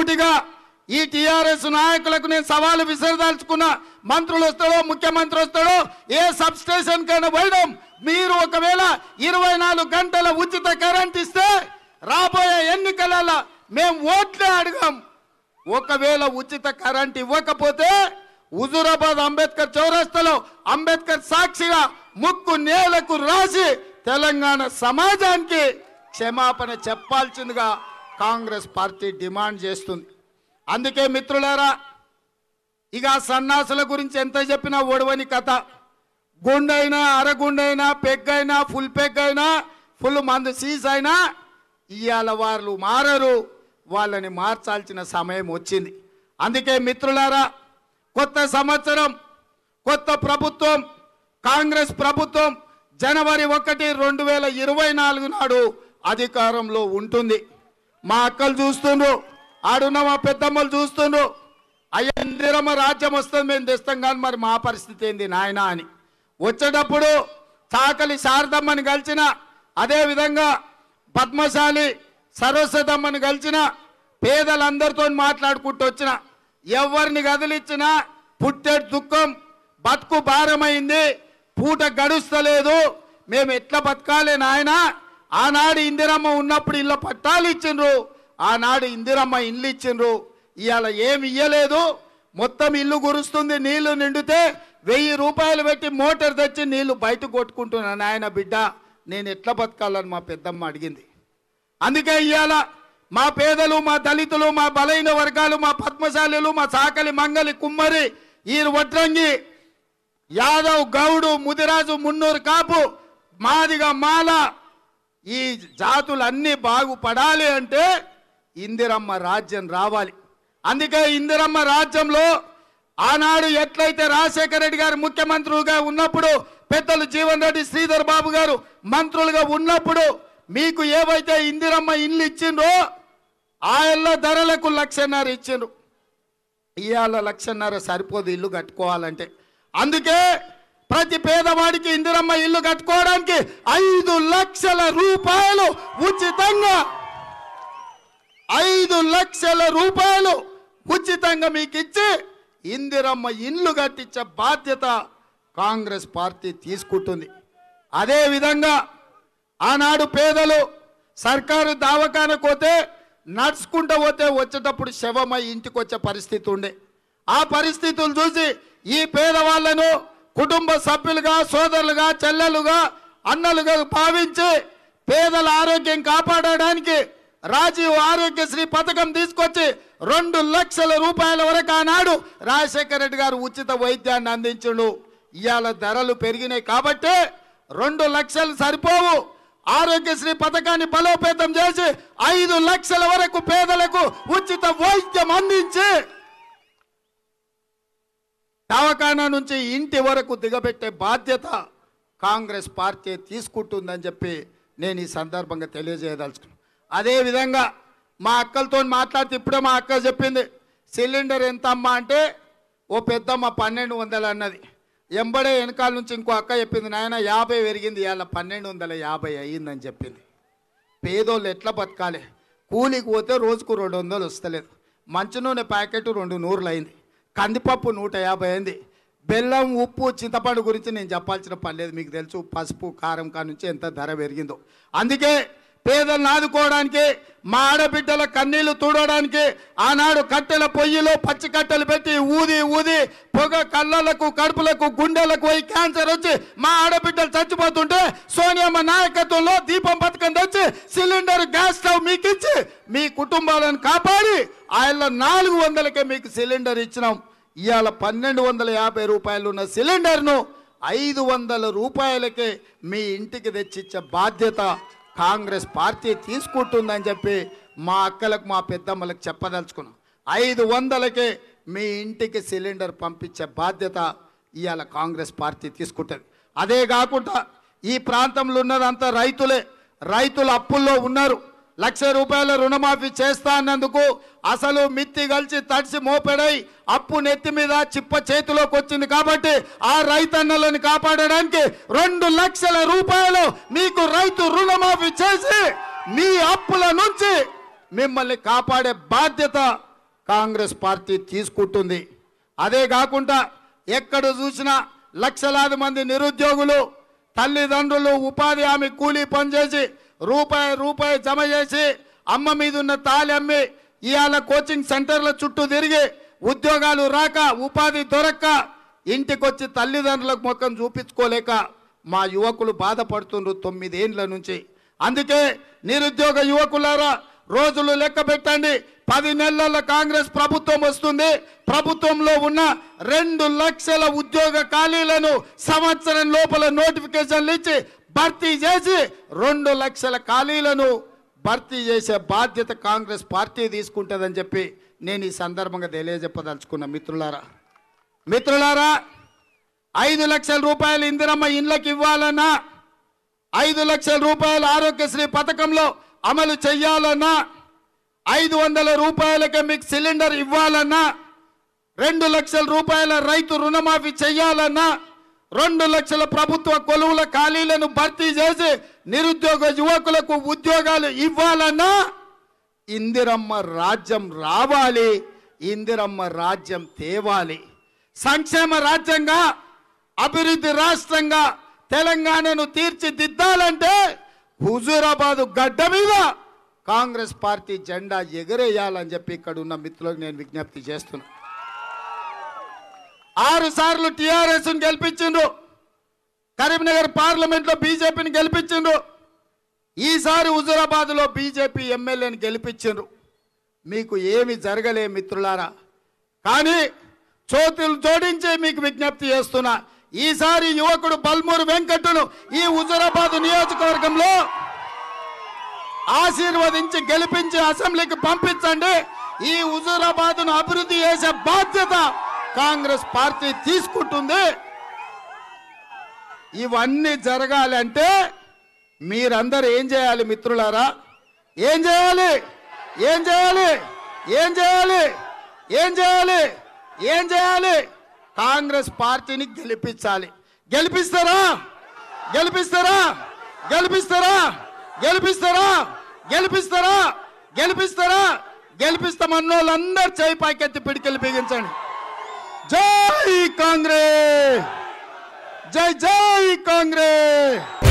సూటిగా ఈ టిఆర్ఎస్ నాయకులకు నేను సవాల్ విసరదల్చుకున్న మంత్రులు వస్తారో ముఖ్యమంత్రి వస్తారో ఏ సబ్ స్టేషన్ కైనా పోయడం మీరు ఒకవేళ 24 గంటల ఉచిత కరెంట్ ఇస్తే రాబోయే ఎన్నికలలో మేము ఓట్లే అడగం ఒకవేళ ఉచిత కరెంట్ ఇవ్వకపోతే హుజూరాబాద్ అంబేద్కర్ చౌరస్తాలో అంబేద్కర్ సాక్షిగా ముక్కు నేలకు రాసి తెలంగాణ సమాజానికి క్షమాపణ చెప్పాల్సిందిగా కాంగ్రెస్ పార్టీ డిమాండ్ చేస్తుంది అందుకే మిత్రులారా ఇక సన్నాసుల గురించి ఎంత చెప్పినా ఓడవని కథ గుండైనా అరగుండైనా పెగ్గైనా ఫుల్ పెగ్గైనా ఫుల్ మందు సీజ్ అయినా ఇయాల వాళ్ళు మారరు వాళ్ళని మార్చాల్సిన సమయం వచ్చింది అందుకే మిత్రులారా కొత్త సంవత్సరం కొత్త ప్రభుత్వం కాంగ్రెస్ ప్రభుత్వం జనవరి 1, 2024 నాడు అధికారంలో ఉంటుంది మా అక్కలు చూస్తున్నారు ఆడున్న మా పెద్దమ్మలు చూస్తున్నారు అయ్యా ఇందిరమ్మ రాజ్యం వస్తుంది మేము తెస్తాం కానీ మరి మా పరిస్థితి ఏంది నాయన అని వచ్చేటప్పుడు చాకలి శారదమ్మని కలిసిన అదేవిధంగా పద్మశాలి సరస్వతమ్మని కలిసిన పేదలందరితో మాట్లాడుకుంటూ వచ్చిన ఎవరిని కదిలిచ్చినా పుట్టే దుఃఖం బతుకు భారమైంది పూట గడుస్తలేదు మేము ఎట్లా బతకాలే నాయన ఆనాడు ఇందిరమ్మ ఉన్నప్పుడు ఇళ్ళ పట్టాలు ఇచ్చిండ్రు ఆనాడు ఇందిరమ్మ ఇల్లు ఇచ్చిండ్రు ఇవాళ ఏమి ఇయ్యలేదు మొత్తం ఇల్లు గురుస్తుంది నీళ్లు నిండితే ₹1000 పెట్టి మోటార్ తెచ్చి నీళ్లు బయట కొట్టుకుంటున్నా నాయన బిడ్డ నేను ఎట్లా బతకాలని మా పెద్దమ్మ అడిగింది అందుకే ఇవాళ మా పేదలు మా దళితులు మా బలైన వర్గాలు మా పద్మశాలులు మా సాకలి మంగలి కుమ్మరి ఈరు వడ్రంగి యాదవ్ గౌడు ముదిరాజు మున్నూరు కాపు మాదిగ మాల ఈ జాతులన్నీ బాగుపడాలి అంటే ఇందిరమ్మ రాజ్యం రావాలి అందుకే ఇందిరమ్మ రాజ్యంలో ఆనాడు ఎట్లయితే రాజశేఖర రెడ్డి గారు ముఖ్యమంత్రిగా ఉన్నప్పుడు పెద్దలు జీవన్ రెడ్డి శ్రీధర్ బాబు గారు మంత్రులుగా ఉన్నప్పుడు మీకు ఏవైతే ఇందిరమ్మ ఇల్లు ఇచ్చిండ్రో ఆ ఇళ్ళ ధరలకు ₹1,50,000 ఇచ్చిండ్రు ఇవాళ ₹1,50,000 సరిపోదు ఇల్లు కట్టుకోవాలంటే అందుకే ప్రతి పేదవాడికి ఇందిరమ్మ ఇల్లు కట్టుకోవడానికి ₹5,00,000 ఉచితంగా ₹5,00,000 ఉచితంగా మీకు ఇచ్చి ఇందిరమ్మ ఇల్లు కట్టించే బాధ్యత కాంగ్రెస్ పార్టీ తీసుకుంటుంది అదేవిధంగా ఆనాడు పేదలు సర్కారు దవాఖానకు పోతే నడుచుకుంటూ పోతే వచ్చేటప్పుడు శవమై ఇంటికి వచ్చే పరిస్థితి ఉండే ఆ పరిస్థితులు చూసి ఈ పేదవాళ్లను కుటుంబ సభ్యులుగా సోదరులుగా చెల్లెలుగా అన్నలుగా భావించి పేదల ఆరోగ్యం కాపాడడానికి రాజీవ్ ఆరోగ్యశ్రీ పథకం తీసుకొచ్చి ₹2,00,000 వరకు ఆనాడు రాజశేఖర రెడ్డి గారు ఉచిత వైద్యాన్ని అందించుడు ఇవాళ ధరలు పెరిగినాయి కాబట్టి ₹2,00,000 సరిపోవు ఆరోగ్యశ్రీ పథకాన్ని బలోపేతం చేసి ₹5,00,000 వరకు పేదలకు ఉచిత వైద్యం అందించి దవాఖానా నుంచి ఇంటి వరకు దిగబెట్టే బాధ్యత కాంగ్రెస్ పార్టీ తీసుకుంటుందని చెప్పి నేను ఈ సందర్భంగా తెలియజేయదలుచుకున్నాను అదేవిధంగా మా అక్కలతో మాట్లాడితే ఇప్పుడే మా అక్క చెప్పింది సిలిండర్ ఎంత అమ్మా అంటే ఓ పెద్దమ్మ $1,200 అన్నది ఎంబడే వెనకాల నుంచి ఇంకో అక్క చెప్పింది నాయన ₹50 పెరిగింది ఇవాళ $1,250 అయ్యిందని చెప్పింది పేదోళ్ళు ఎట్లా బతకాలి కూలికి పోతే రోజుకు $200 వస్తలేదు మంచి నూనె ప్యాకెట్ $200 అయింది కందిపప్పు $150 అయింది బెల్లం ఉప్పు చింతపండు గురించి నేను చెప్పాల్సిన పని లేదు మీకు తెలుసు పసుపు కారం కా నుంచి ఎంత ధర పెరిగిందో అందుకే పేదలను ఆదుకోవడానికి మా ఆడబిడ్డల కన్నీళ్లు తూడడానికి ఆనాడు కట్టెల పొయ్యిలో పచ్చి కట్టెలు పెట్టి ఊది ఊది పొగ కళ్ళలకు కడుపులకు గుండెలకు పోయి క్యాన్సర్ వచ్చి మా ఆడబిడ్డలు చచ్చిపోతుంటే సోనియమ్మ నాయకత్వంలో దీపం పథకం తెచ్చి సిలిండర్ గ్యాస్ స్టవ్ మీకు ఇచ్చి మీ కుటుంబాలను కాపాడి ఆయన $400కే మీకు సిలిండర్ ఇచ్చినాం ఇవాళ ₹1,250 ఉన్న సిలిండర్ను ₹500కే మీ ఇంటికి తెచ్చిచ్చే బాధ్యత కాంగ్రెస్ పార్టీ తీసుకుంటుందని చెప్పి మా అక్కలకు మా పెద్దమ్మలకు చెప్పదలుచుకున్నాం $500కే మీ ఇంటికి సిలిండర్ పంపించే బాధ్యత ఇవాళ కాంగ్రెస్ పార్టీ తీసుకుంటుంది అదే కాకుండా ఈ ప్రాంతంలో ఉన్నదంతా రైతులే రైతులు అప్పుల్లో ఉన్నారు ₹1,00,000 రుణమాఫీ చేస్తా అన్నందుకు అసలు మిత్తి కలిసి తడిసి మోపెడై అప్పు నెత్తి మీద చిప్ప చేతిలోకి వచ్చింది కాబట్టి ఆ రైతన్నలను కాపాడడానికి ₹2,00,000 మీకు రైతు రుణమాఫీ చేసి మీ అప్పుల నుంచి మిమ్మల్ని కాపాడే బాధ్యత కాంగ్రెస్ పార్టీ తీసుకుంటుంది. అదే కాకుండా ఎక్కడ చూసినా లక్షలాది మంది నిరుద్యోగులు తల్లిదండ్రులు ఉపాధి హామీ కూలీ పని చేసి రూపాయి రూపాయి జమ చేసి అమ్మ మీద ఉన్న తాళి అమ్మి ఇవాళ కోచింగ్ సెంటర్ల చుట్టూ తిరిగి ఉద్యోగాలు రాక ఉపాధి దొరక్క ఇంటికొచ్చి తల్లిదండ్రులకు ముఖం చూపించుకోలేక మా యువకులు బాధపడుతున్నారు 9 ఏళ్ల నుంచి. అందుకే నిరుద్యోగ యువకులారా రోజులు లెక్క పెట్టండి. 10 నెలల్లో కాంగ్రెస్ ప్రభుత్వం వస్తుంది. ప్రభుత్వంలో ఉన్న 2 లక్షల ఉద్యోగ ఖాళీలను సంవత్సరం లోపల నోటిఫికేషన్లు ఇచ్చి భర్తీ చేసి 2 లక్షల ఖాళీలను భర్తీ చేసే బాధ్యత కాంగ్రెస్ పార్టీ తీసుకుంటుందని చెప్పి నేను ఈ సందర్భంగా తెలియజెప్పదలుచుకున్న మిత్రులారా 5 లక్షల రూపాయలు ఇందిరమ్మ ఇండ్లకు ఇవ్వాలన్నా, 5 లక్షల రూపాయలు ఆరోగ్యశ్రీ పథకంలో అమలు చేయాలన్నా, 500 రూపాయలకే మీకు సిలిండర్ ఇవ్వాలన్నా, 2 లక్షల రూపాయల రైతు రుణమాఫీ చేయాలన్నా, 2 లక్షల ప్రభుత్వ కొలువుల ఖాళీలను భర్తీ చేసి నిరుద్యోగ యువకులకు ఉద్యోగాలు ఇవ్వాలన్నా ఇందిరమ్మ రాజ్యం రావాలి, ఇందిరమ్మ రాజ్యం తేవాలి. సంక్షేమ రాజ్యంగా అభివృద్ధి రాష్ట్రంగా తెలంగాణను తీర్చిదిద్దాలంటే హుజూరాబాదు గడ్డ మీద కాంగ్రెస్ పార్టీ జెండా ఎగరేయాలని చెప్పి ఇక్కడ ఉన్న మిత్రులకు నేను విజ్ఞప్తి చేస్తున్నా. 6 సార్లు టీఆర్ఎస్ను గెలిపించిండ్రు, కరీంనగర్ పార్లమెంట్లో బీజేపీని గెలిపించిండ్రు, ఈసారి హుజూరాబాద్లో బీజేపీ ఎమ్మెల్యేని గెలిపించిండ్రు. మీకు ఏమి జరగలే మిత్రులారా. కానీ చేతులు జోడించి మీకు విజ్ఞప్తి చేస్తున్నా, ఈసారి యువకుడు బల్మూరు వెంకటను ఈ హుజూరాబాద్ నియోజకవర్గంలో ఆశీర్వదించి గెలిపించి అసెంబ్లీకి పంపించండి. ఈ హుజూరాబాద్ను అభివృద్ధి చేసే బాధ్యత కాంగ్రెస్ పార్టీ తీసుకుంటుంది. ఇవన్నీ జరగాలంటే మీరందరూ ఏం చేయాలి మిత్రులారా? ఏం చేయాలి? కాంగ్రెస్ పార్టీని గెలిపించాలి. గెలిపిస్తారా? గెలిపిస్తామన్న వాళ్ళందరూ చేయి పైకెత్తి పిడికిలు బిగించండి. జై కాంగ్రెస్, జై జై కాంగ్రెస్.